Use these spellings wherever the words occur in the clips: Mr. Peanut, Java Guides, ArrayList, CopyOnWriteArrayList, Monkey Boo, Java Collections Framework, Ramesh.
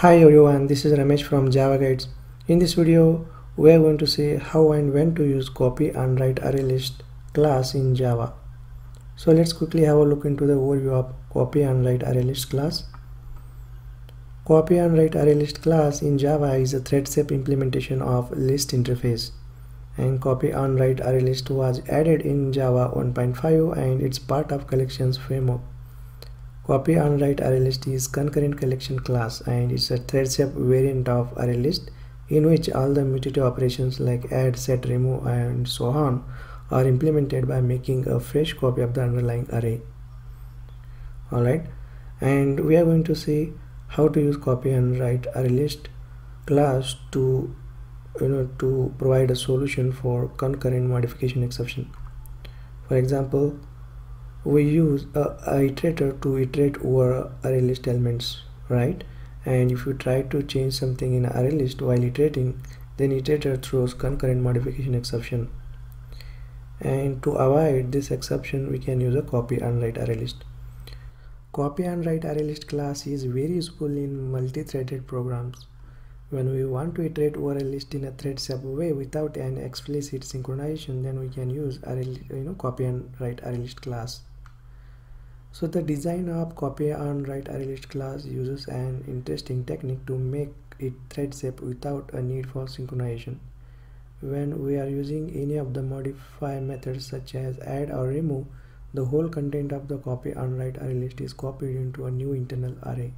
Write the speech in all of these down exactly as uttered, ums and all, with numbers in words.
Hi everyone, this is Ramesh from Java Guides. In this video, we are going to see how and when to use copy and write array list class in Java. So let's quickly have a look into the overview of copy and write array list class. Copy and write array list class in Java is a thread-safe implementation of list interface. And copy and write array list was added in Java one point five and it's part of Collections Framework. Copy and write ArrayList is concurrent collection class and it's a thread-safe variant of ArrayList in which all the mutative operations like add, set, remove and so on are implemented by making a fresh copy of the underlying array. Alright, and we are going to see how to use copy and write ArrayList class to you know to provide a solution for concurrent modification exception. For example, we use a, a iterator to iterate over array list elements, right? And if you try to change something in array list while iterating, then iterator throws concurrent modification exception. And to avoid this exception, we can use a copy and write array list. Copy and write array list class is very useful in multi-threaded programs. When we want to iterate over a list in a thread-safe way without an explicit synchronization, then we can use array, you know, copy and write array list class. So the design of copy and write ArrayList class uses an interesting technique to make it thread-safe without a need for synchronization. When we are using any of the modify methods such as add or remove, the whole content of the copy and write ArrayList is copied into a new internal array.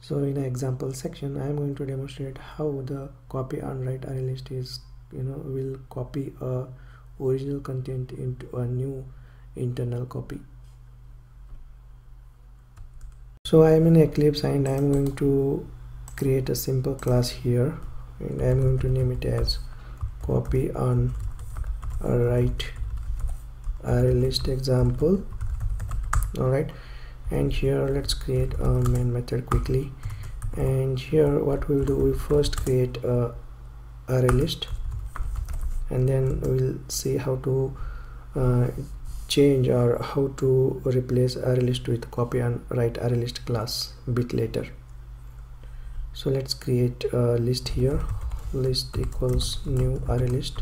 So in an example section, I am going to demonstrate how the copy and write ArrayList is, you know, will copy a original content into a new internal copy. So I am in Eclipse and I am going to create a simple class here and I am going to name it as copy on write array list example. Alright, and here let's create a main method quickly, and here what we'll do, we first create a array list and then we'll see how to uh, change or how to replace ArrayList with copy and write ArrayList class a bit later. So let's create a list here, list equals new ArrayList.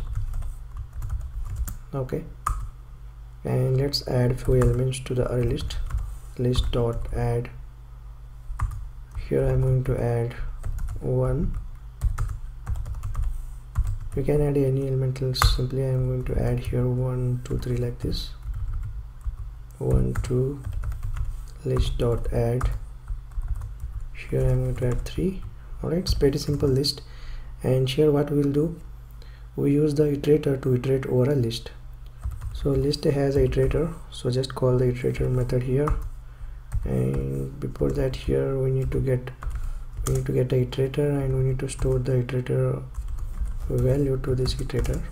Okay, and let's add few elements to the ArrayList. List dot add, here I'm going to add one. You can add any element, simply I'm going to add here one two three like this. One two list dot add, here I'm going to add three. Alright, it's pretty simple list, and here what we'll do, we use the iterator to iterate over a list. So list has an iterator, so just call the iterator method here, and before that here we need to get we need to get an iterator and we need to store the iterator value to this iterator.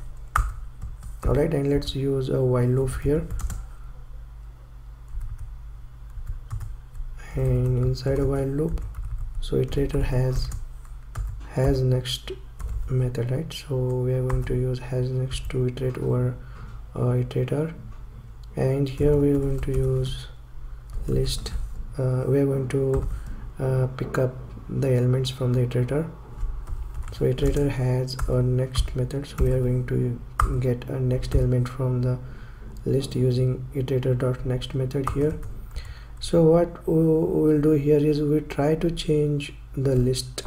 Alright, and let's use a while loop here, and inside a while loop, so iterator has has next method, right? So we are going to use has next to iterate over uh, iterator, and here we are going to use list, uh, we are going to uh, pick up the elements from the iterator. So iterator has a next method, so we are going to get a next element from the list using iterator.next method here. So what we will do here is we try to change the list.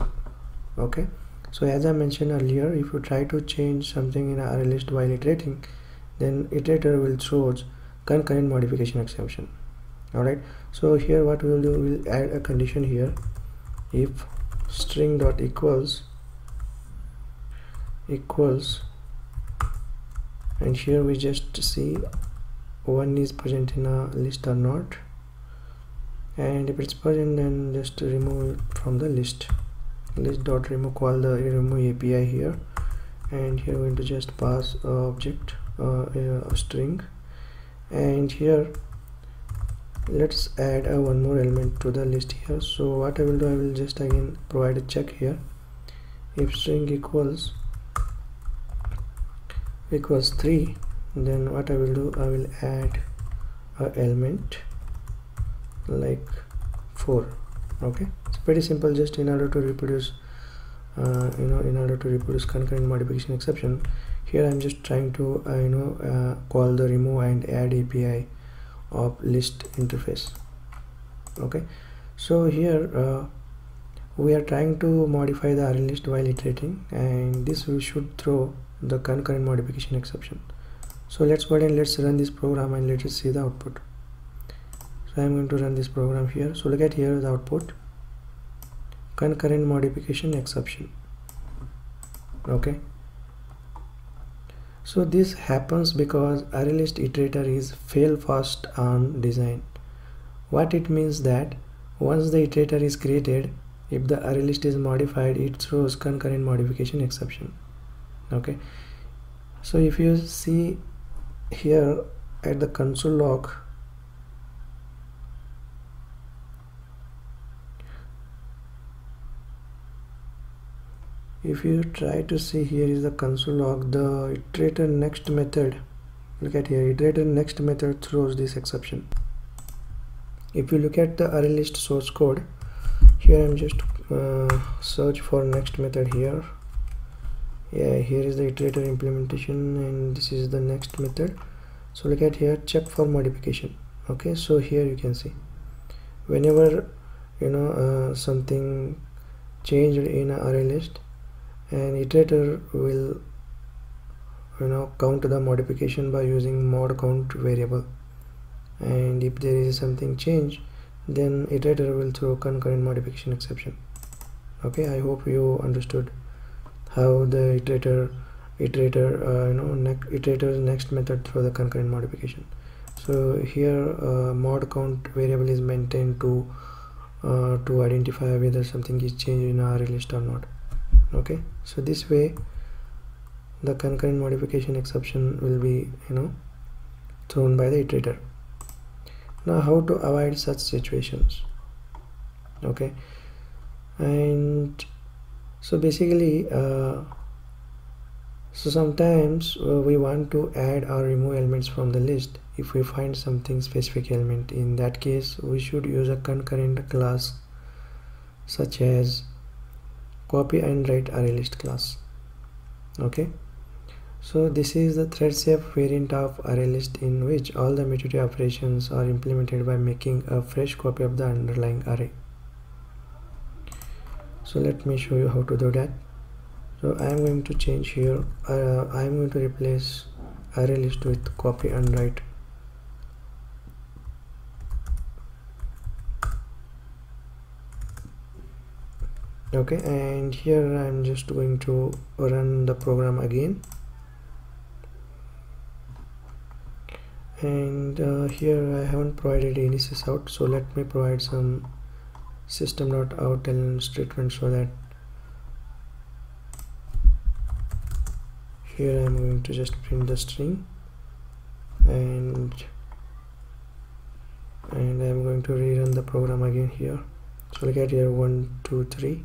Okay, so as I mentioned earlier, if you try to change something in our list while iterating, then iterator will throw concurrent modification exception. Alright, so here what we will do, we will add a condition here, if string dot equals equals, and here we just see one is present in a list or not, and if it's present then just remove it from the list. List dot remove, call the remove A P I here, and here we're going to just pass a object, uh, a string, and here let's add a one more element to the list here. So what I will do, I will just again provide a check here, if string equals equals three, then what I will do, I will add a element like four. Okay, it's pretty simple. Just in order to reproduce uh, you know in order to reproduce concurrent modification exception, here I'm just trying to uh, you know uh, call the remove and add A P I of list interface. Okay, so here uh, we are trying to modify the array list while iterating, and this we should throw the concurrent modification exception. So let's go ahead and let's run this program and let us see the output. So I'm going to run this program here. So look at here the output, concurrent modification exception. Okay, so this happens because ArrayList iterator is fail fast arm design. What it means that once the iterator is created, if the ArrayList is modified, it throws concurrent modification exception. Okay, so if you see here at the console log, if you try to see, here is the console log, the iterator next method, look at here, iterator next method throws this exception. If you look at the ArrayList source code, here I'm just uh, search for next method here. Yeah, here is the iterator implementation and this is the next method. So look at here, check for modification. Okay, so here you can see whenever you know uh, something changed in an array list, an iterator will you know count the modification by using mod count variable, and if there is something changed, then iterator will throw concurrent modification exception. Okay, I hope you understood how the iterator iterator uh, you know ne iterator's next method throw the concurrent modification. So here uh, mod count variable is maintained to uh, to identify whether something is changed in our array list or not. Okay, so this way the concurrent modification exception will be you know thrown by the iterator. Now how to avoid such situations? Okay, and so basically uh, so sometimes uh, we want to add or remove elements from the list. If we find something specific element, in that case we should use a concurrent class such as CopyOnWriteArrayList class. Okay, so this is the thread-safe variant of ArrayList in which all the mutative operations are implemented by making a fresh copy of the underlying array. So let me show you how to do that. So I am going to change here, uh, I am going to replace ArrayList with copy and write. Okay, and here I am just going to run the program again. And uh, here I haven't provided any sysout, so let me provide some system dot out statement so that here I'm going to just print the string, and and I'm going to rerun the program again here. So look at here, one two three.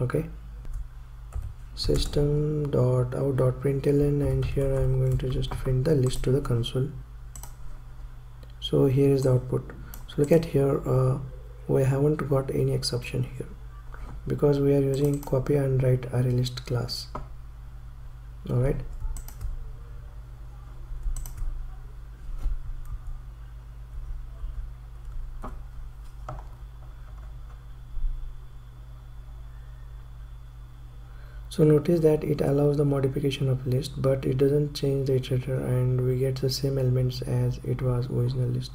Okay, system dot out dot println, and here I'm going to just print the list to the console. So here is the output. So look at here, uh, we haven't got any exception here because we are using copy and write ArrayList class. All right, so notice that it allows the modification of list, but it doesn't change the iterator, and we get the same elements as it was original list.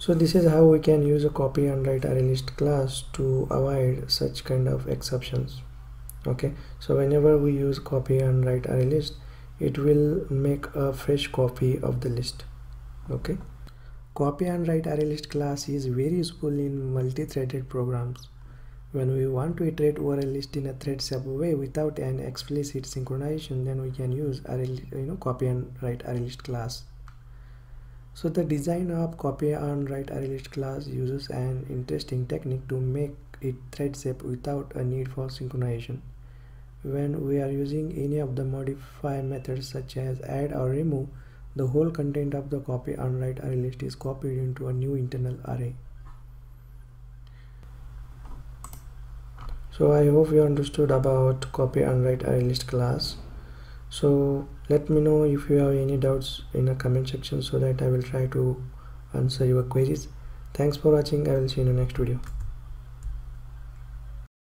So this is how we can use a copy and write ArrayList class to avoid such kind of exceptions. Okay, so whenever we use copy and write ArrayList, it will make a fresh copy of the list. Okay, copy and write ArrayList class is very useful in multi-threaded programs. When we want to iterate over a list in a thread-safe way without an explicit synchronization, then we can use array, you know, copy and write ArrayList class. So the design of copy and write ArrayList class uses an interesting technique to make it thread-safe without a need for synchronization. When we are using any of the modify methods such as add or remove, the whole content of the CopyOnWrite array list is copied into a new internal array. So I hope you understood about CopyOnWrite array list class. So let me know if you have any doubts in the comment section so that I will try to answer your queries. Thanks for watching. I will see you in the next video.